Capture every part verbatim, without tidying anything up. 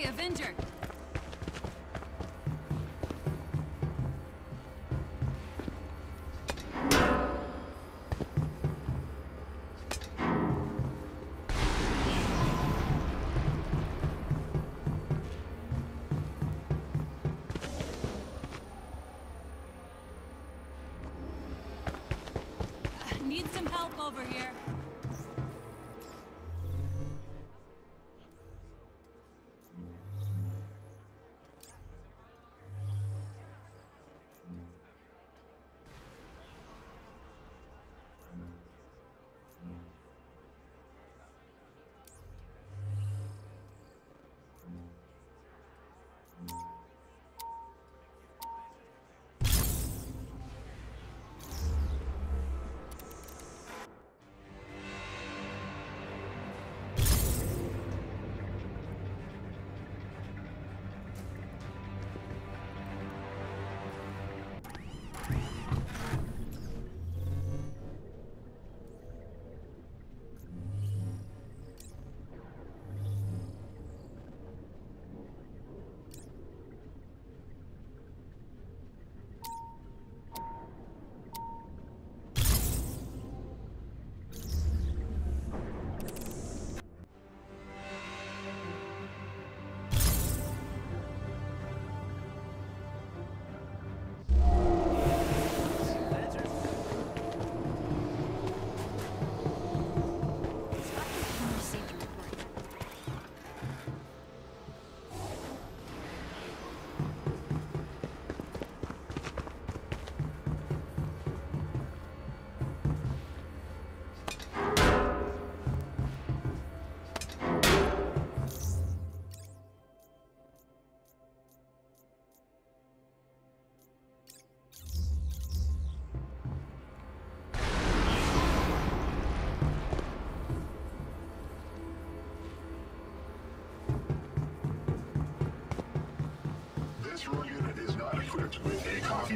way, Avenger! Over here.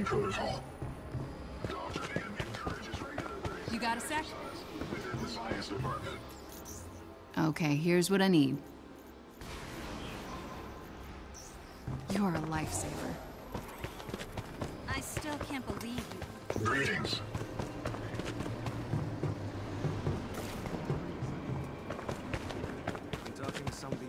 Protocol. You got a sec? Okay, here's what I need. You're a lifesaver. I still can't believe you. Greetings. I'm talking to somebody.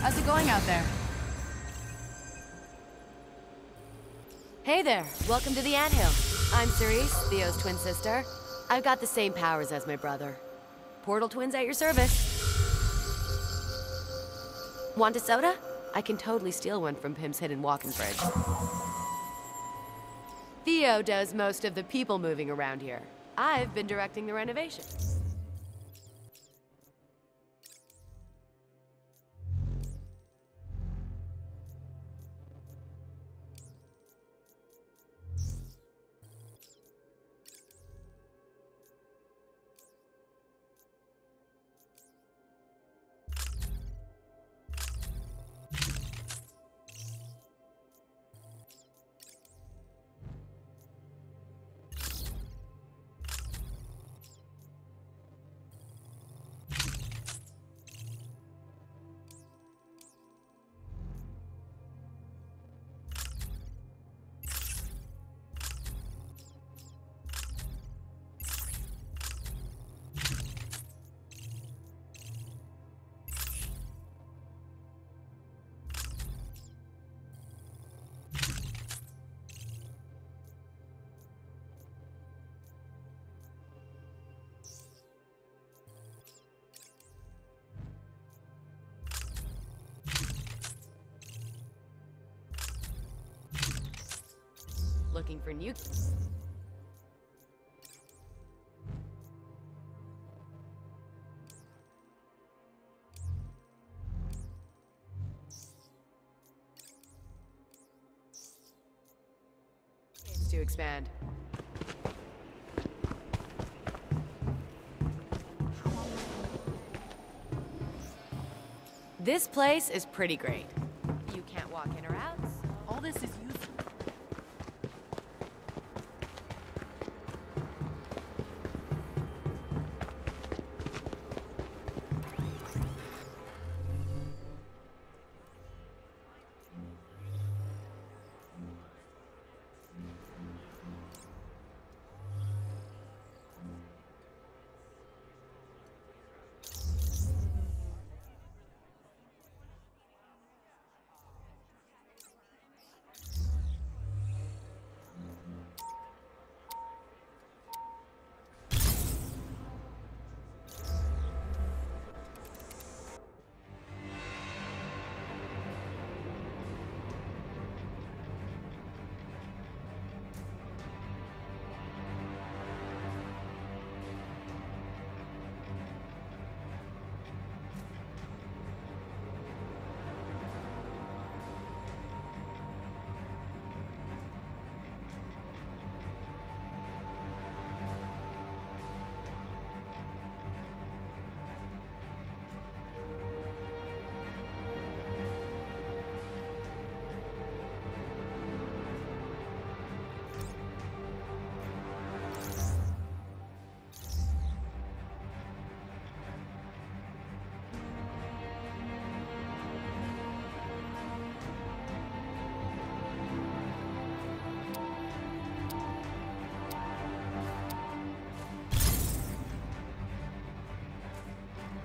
How's it going out there? Hey there, welcome to the Anthill. I'm Cerise, Theo's twin sister. I've got the same powers as my brother. Portal twins at your service. Want a soda? I can totally steal one from Pim's hidden walk-in fridge. Theo does most of the people moving around here. I've been directing the renovation. Looking for new... to expand. This place is pretty great. You can't walk in or out, so all this is useful.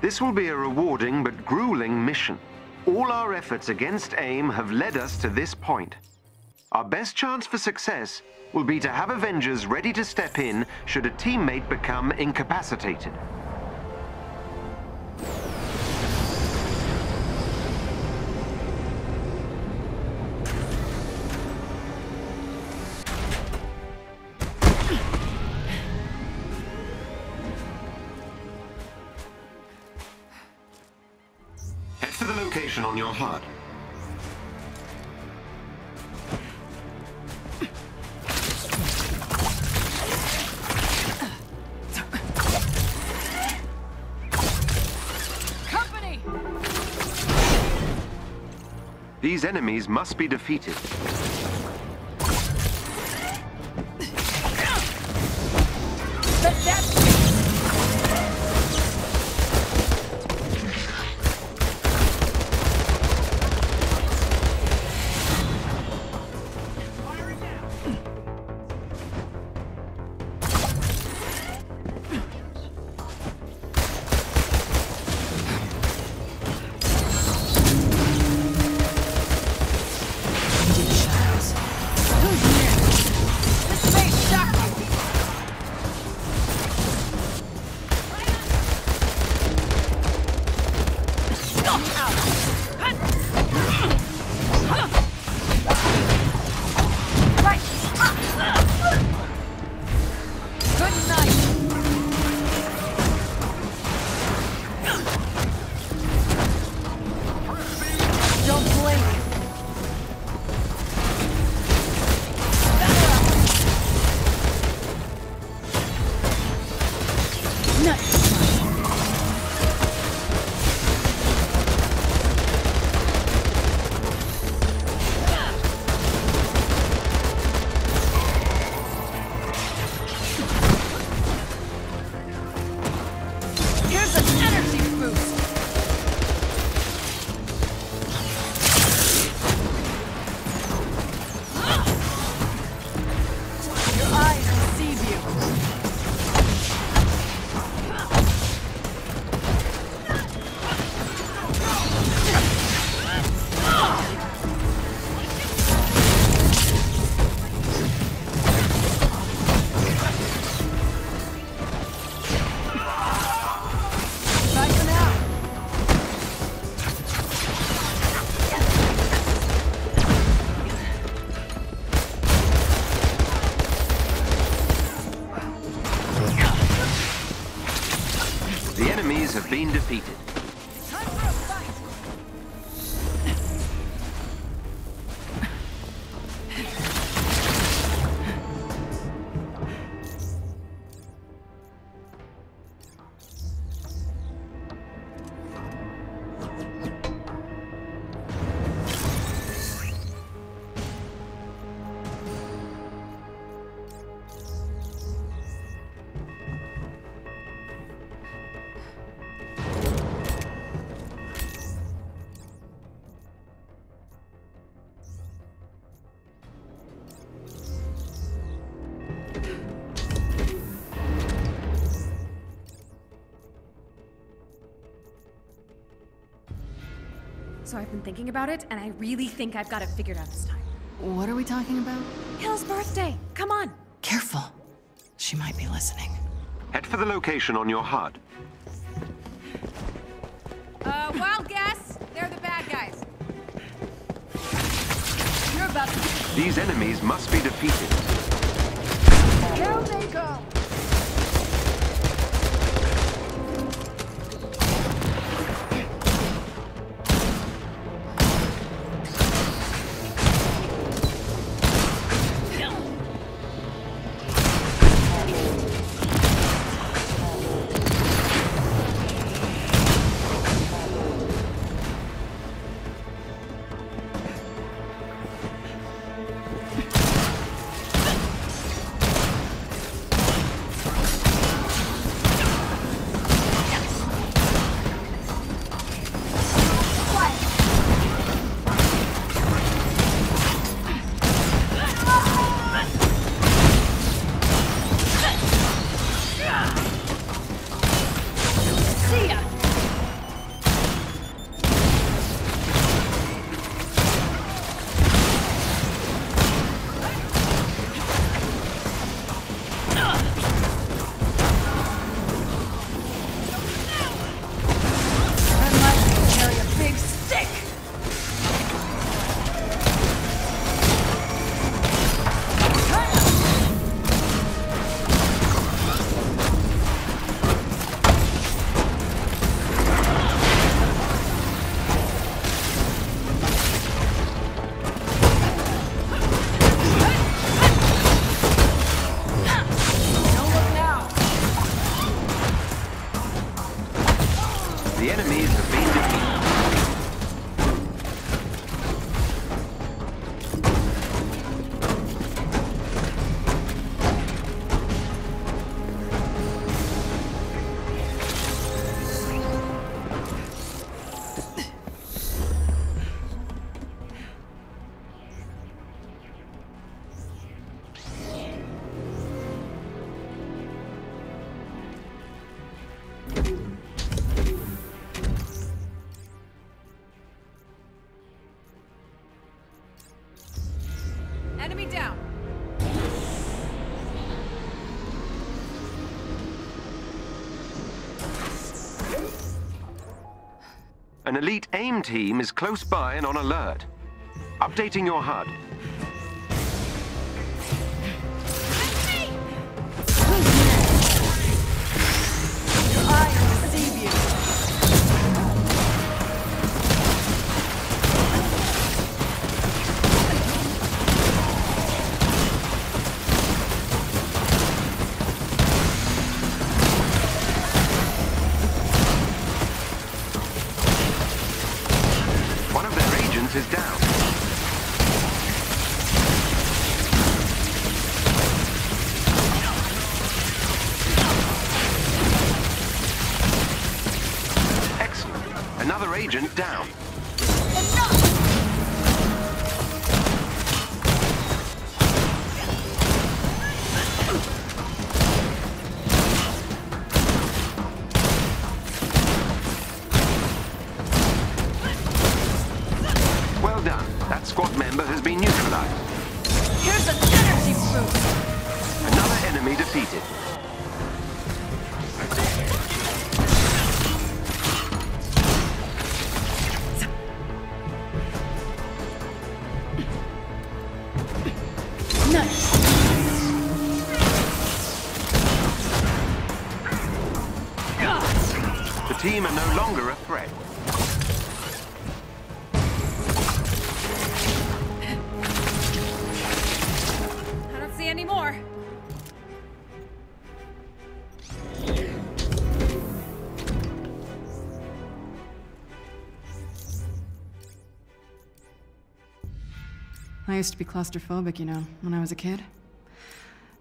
This will be a rewarding but grueling mission. All our efforts against A I M have led us to this point. Our best chance for success will be to have Avengers ready to step in should a teammate become incapacitated. On your H U D. Company! These enemies must be defeated. Been defeated. Time for a fight. So I've been thinking about it, and I really think I've got it figured out this time. What are we talking about? Hill's birthday! Come on! Careful. She might be listening. Head for the location on your H U D. Uh, wild guess. They're the bad guys. You're about to... These enemies must be defeated. Here they go! An elite A I M team is close by and on alert. Updating your H U D. Agent down. Well done. That squad member has been neutralized. Here's an energy boost. Another enemy defeated. Team are no longer a threat. I don't see any more. I used to be claustrophobic, you know, when I was a kid.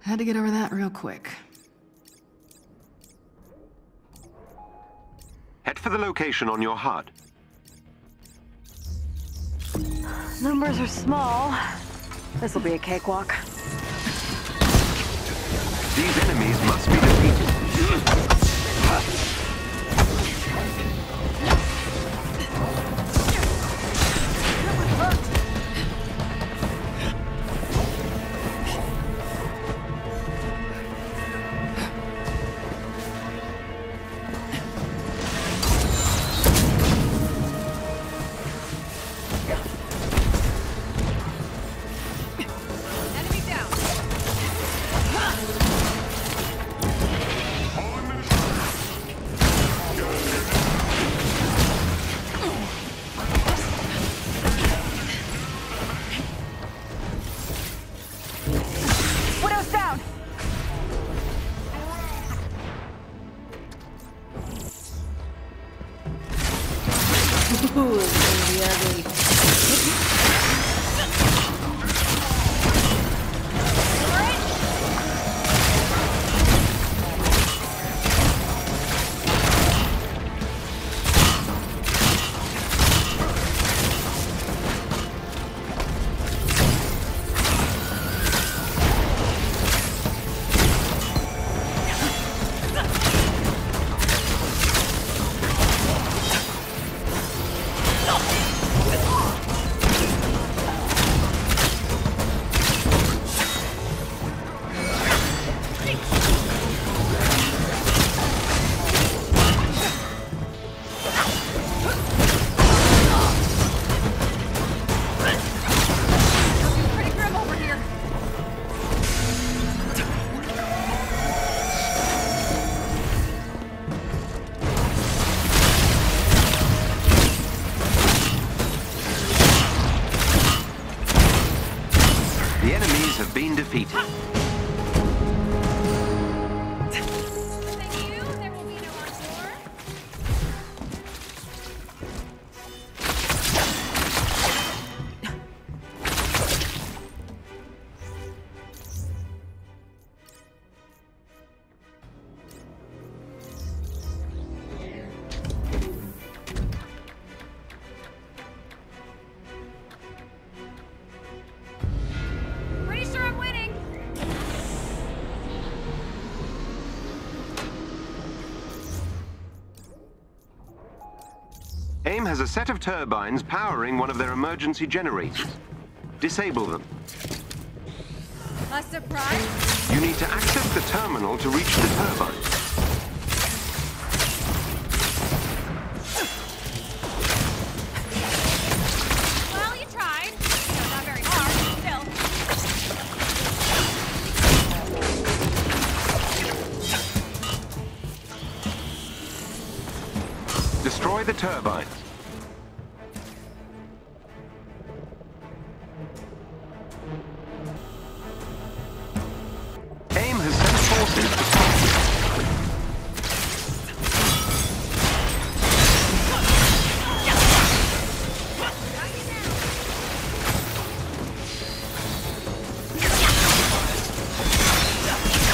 I had to get over that real quick. For the location on your H U D. Numbers are small. This will be a cakewalk. These enemies must be defeated. Ooh, it's gonna be ugly. A I M has a set of turbines powering one of their emergency generators. Disable them. A surprise? You need to access the terminal to reach the turbine. Destroy the turbines. A I M has sent forces to stop them.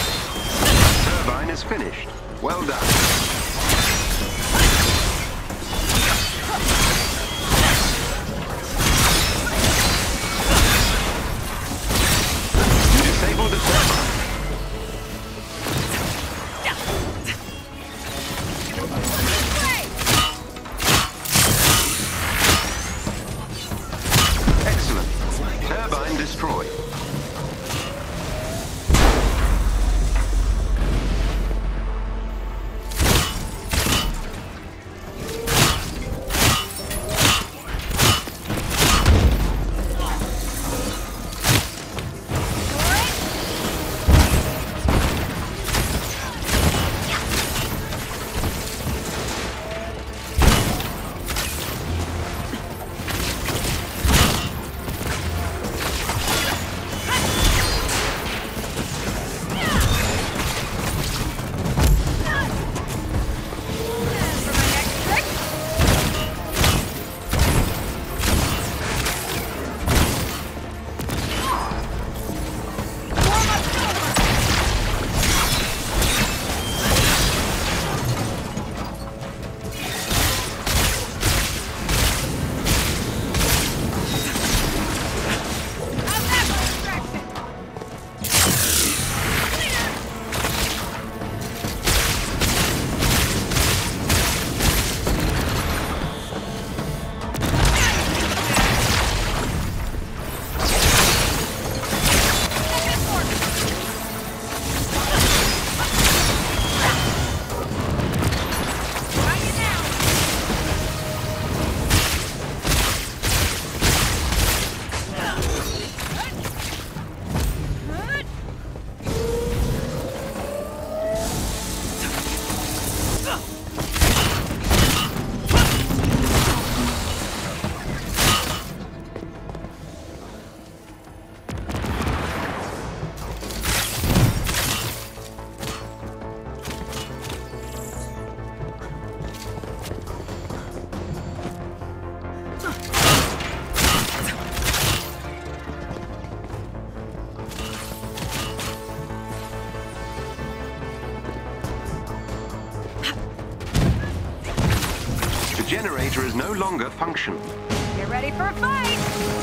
Turbine is finished. Well done. generator is no longer functional. Get ready for a fight!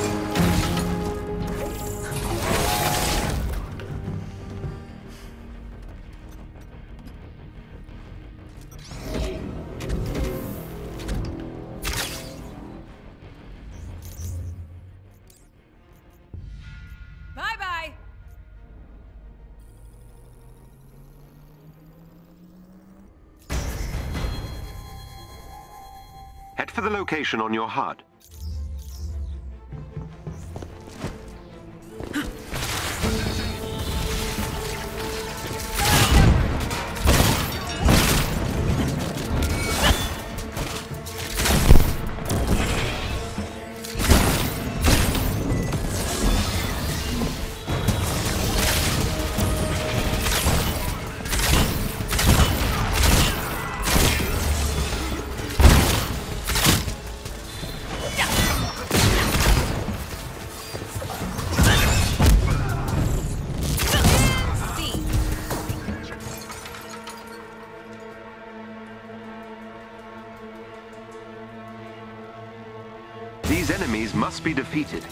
For the location on your H U D. These enemies must be defeated.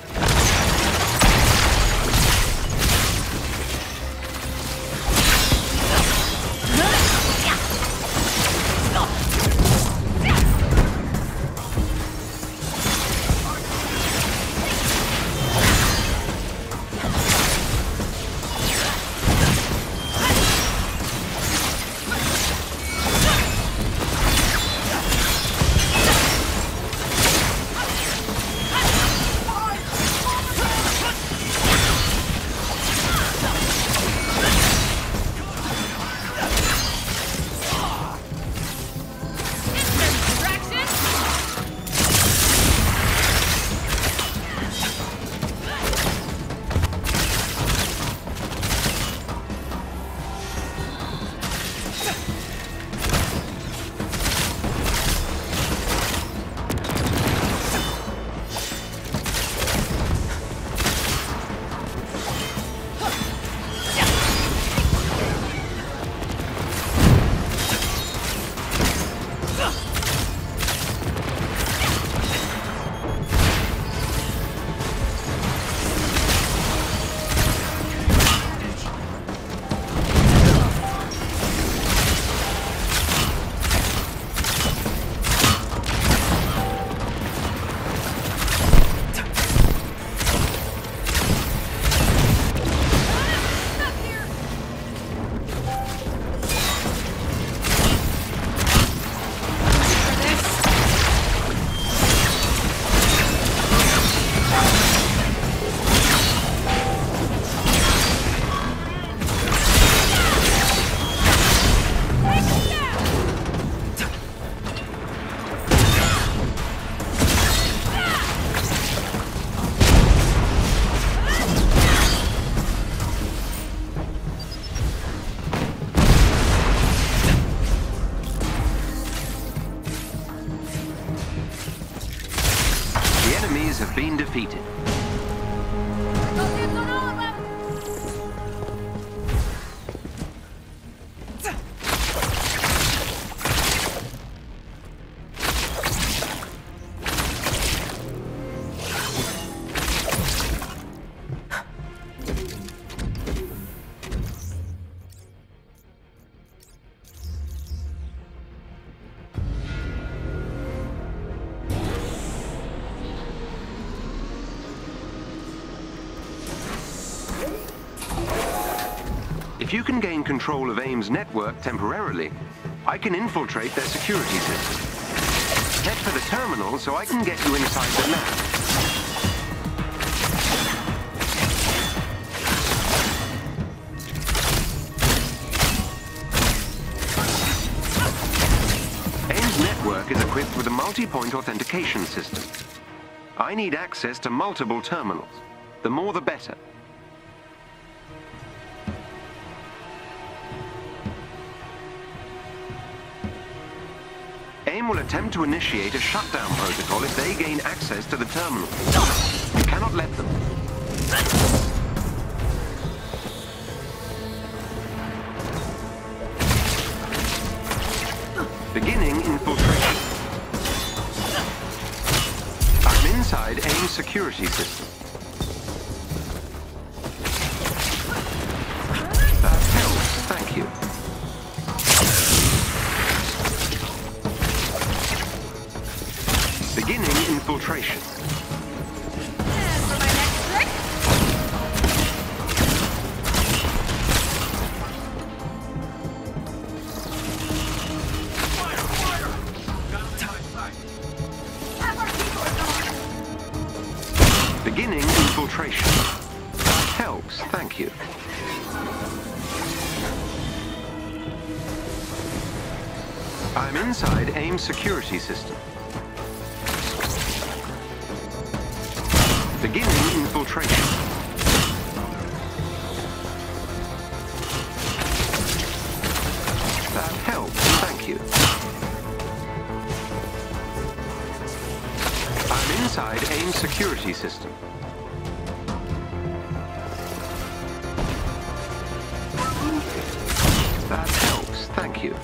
Have been defeated. If you can gain control of A I M's network temporarily, I can infiltrate their security system. Head for the terminal so I can get you inside the lab. A I M's network is equipped with a multi-point authentication system. I need access to multiple terminals. The more the better. A I M will attempt to initiate a shutdown protocol if they gain access to the terminal. You cannot let them. Beginning infiltration. security system. Uh, help, thank you. Beginning infiltration. And for my next trick. Fire, fire! Got him in my sight. Half our people are gone. Beginning infiltration. That helps, thank you. I'm inside A I M security system. Beginning infiltration. That helps, thank you. I'm inside A I M security system. That helps, thank you.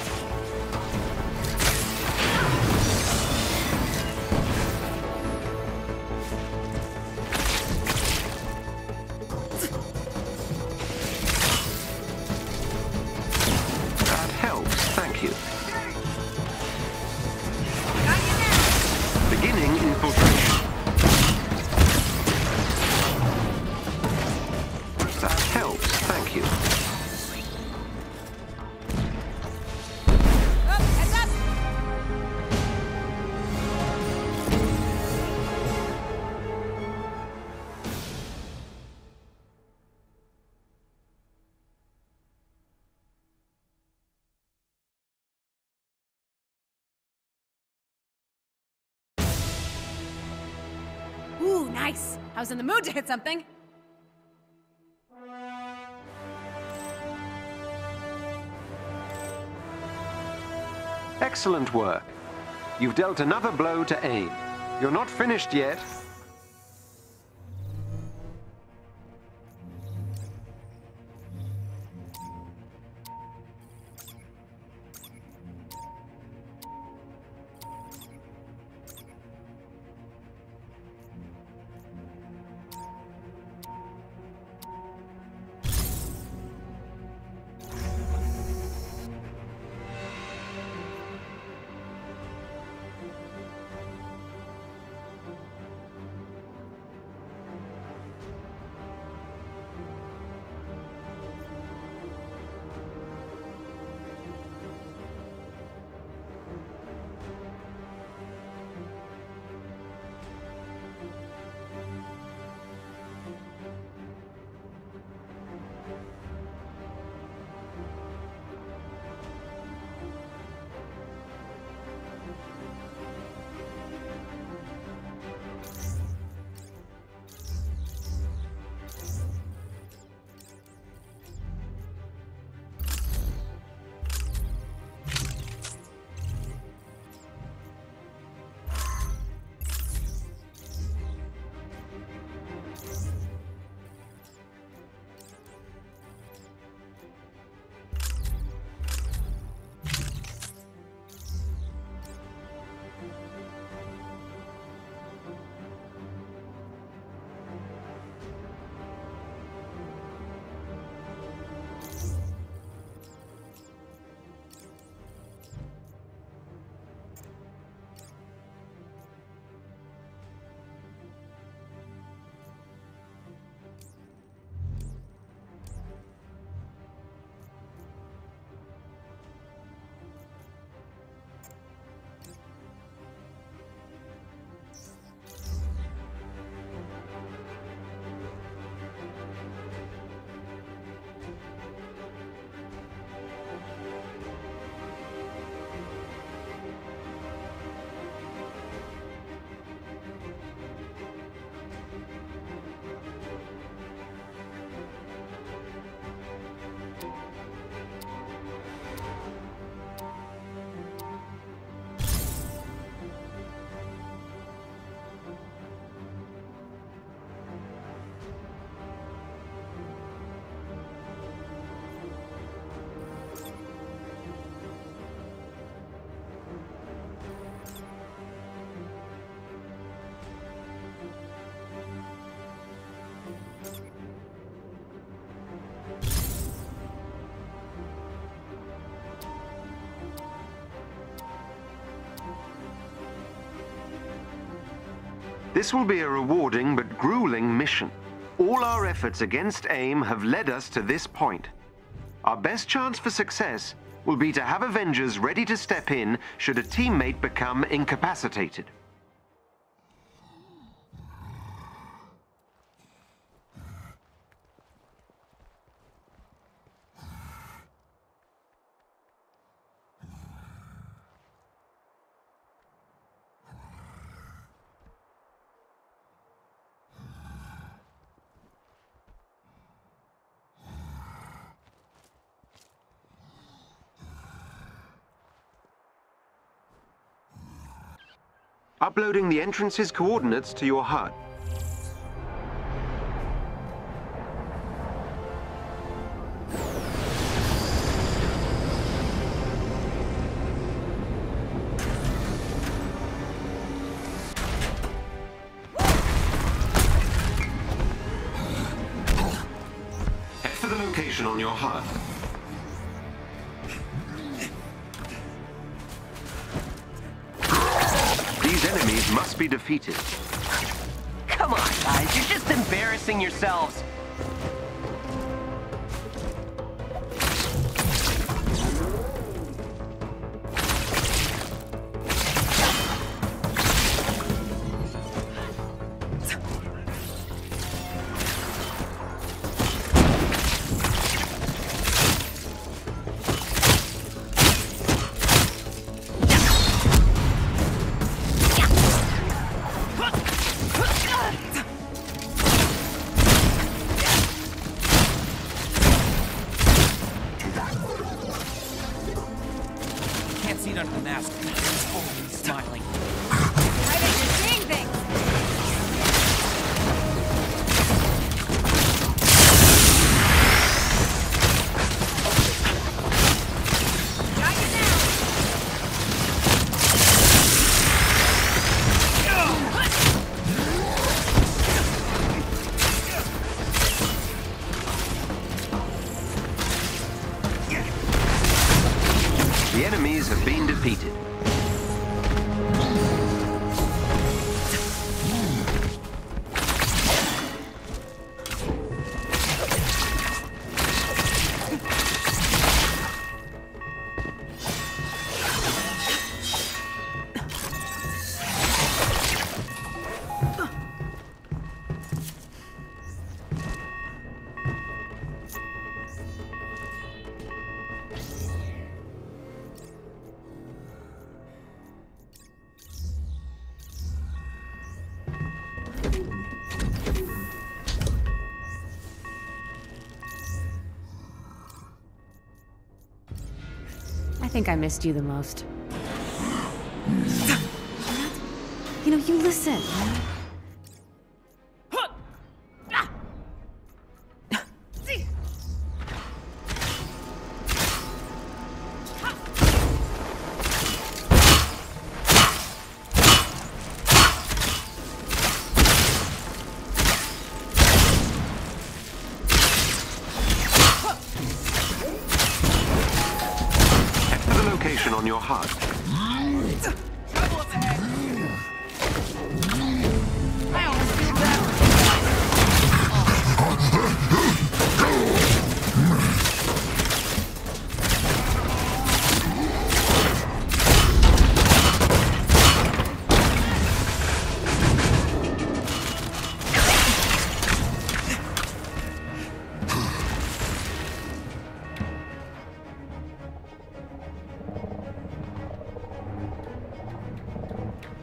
Ooh, nice! I was in the mood to hit something! Excellent work. You've dealt another blow to A I M. You're not finished yet. This will be a rewarding but grueling mission. All our efforts against A I M have led us to this point. Our best chance for success will be to have Avengers ready to step in should a teammate become incapacitated. Uploading the entrance's coordinates to your H U D. Head for the location on your H U D. Enemies must be defeated. Come on, guys, you're just embarrassing yourselves. I think I missed you the most. You know, you listen. On your heart.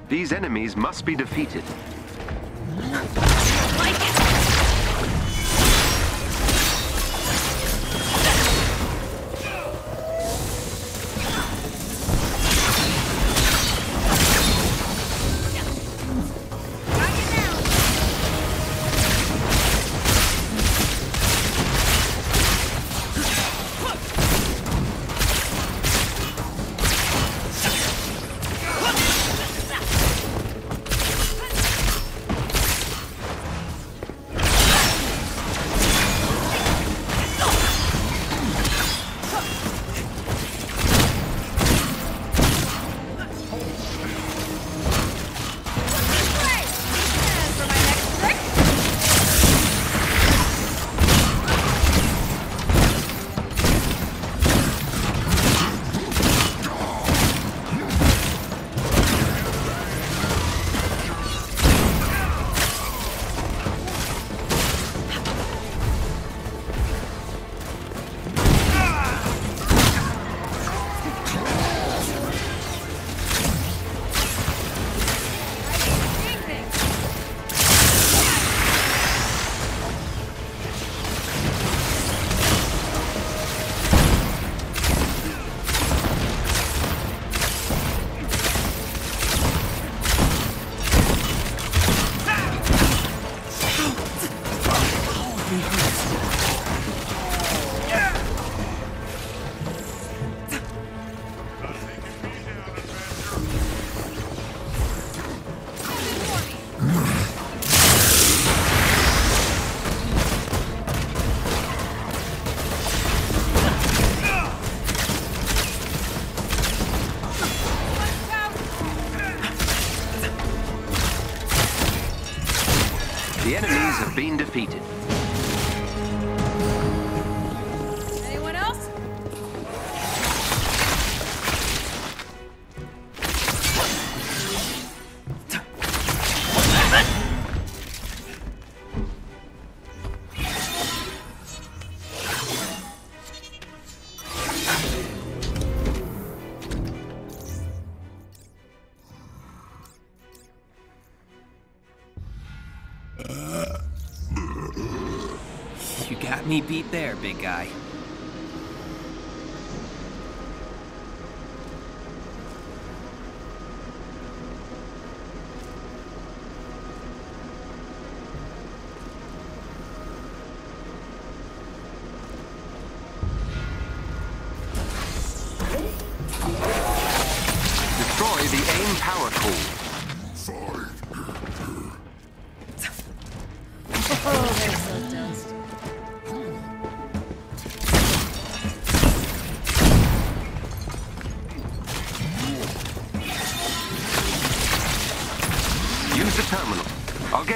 These enemies must be defeated. The enemies have been defeated. Anyone else? Me beat there, big guy.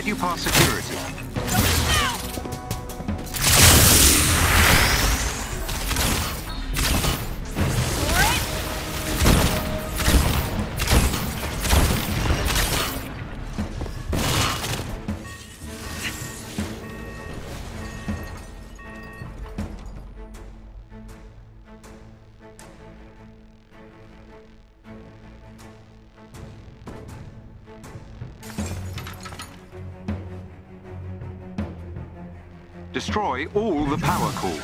You pass security. Destroy all the power cores.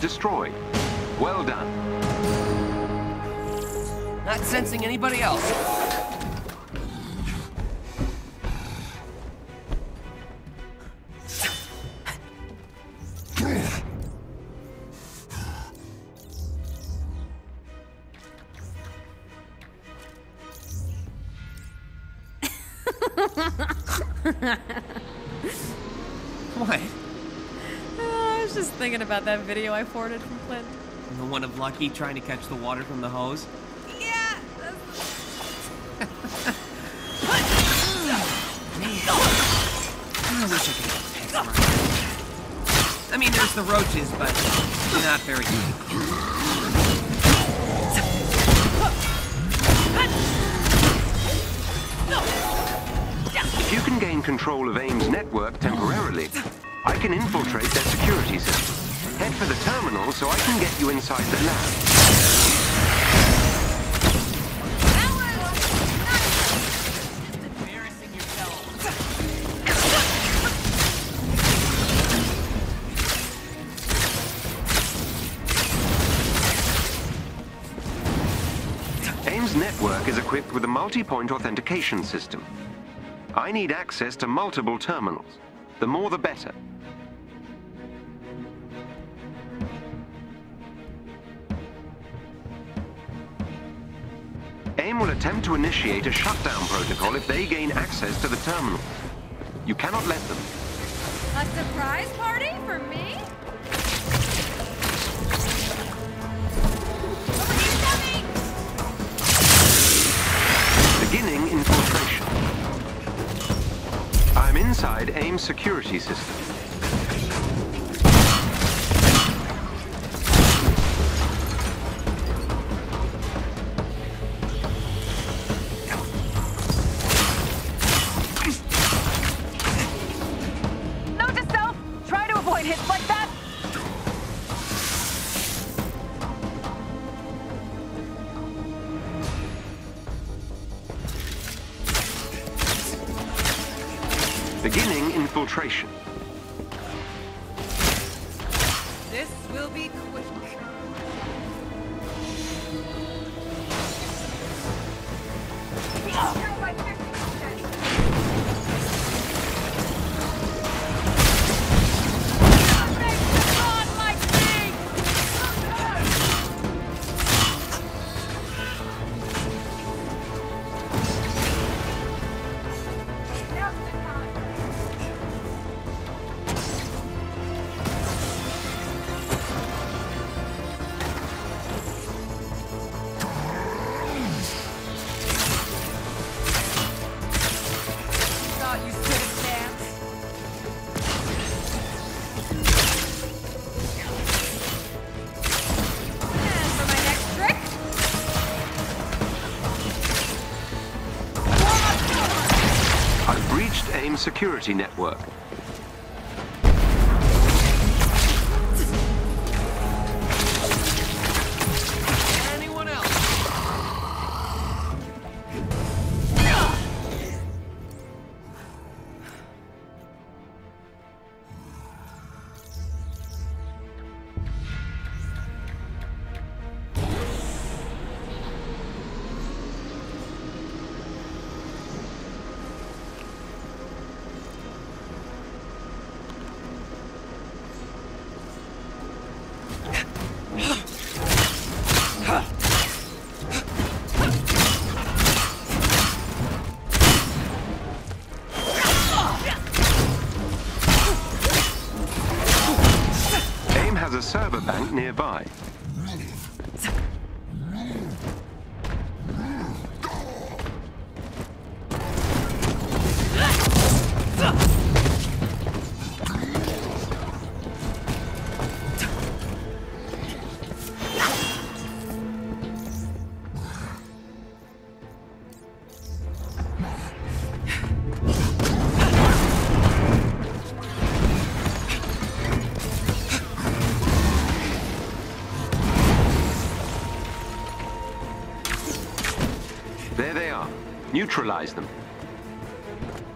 Destroyed. Well done. Not sensing anybody else. About that video I forwarded from Flynn. The one of Lucky trying to catch the water from the hose? Yeah! Man. I wish I could get a pet. I mean, there's the roaches, but not very good. in control of A I M's network temporarily. I can infiltrate their security system. Head for the terminal so I can get you inside the lab. A I M's network is equipped with a multi-point authentication system. I need access to multiple terminals. The more the better. A I M will attempt to initiate a shutdown protocol if they gain access to the terminal. You cannot let them. A surprise party for me? Beginning infiltration. I'm inside A I M's security system. Note to self, try to avoid hits like that. Beginning infiltration. This will be quick. A I M security network. Anyone else? There's a server bank nearby. There they are. Neutralize them. A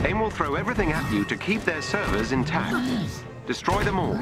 I M will throw everything at you to keep their servers intact. Destroy them all.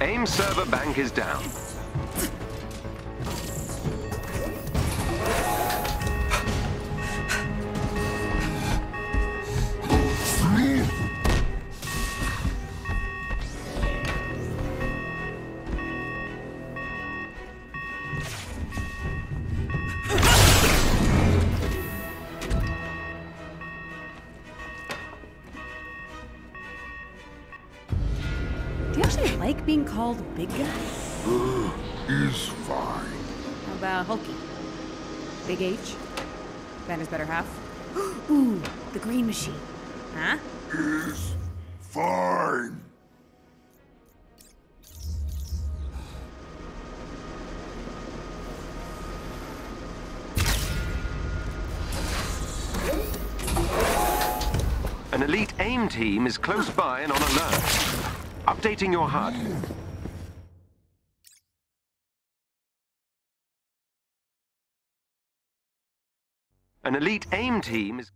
A I M server bank is down. Being called big guy? Uh, is fine. How about Hulky? Big H? Banner's better half? Ooh, the green machine. Huh? Is fine. An elite A I M team is close by and on alert. Updating your H U D. An elite A I M team is...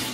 You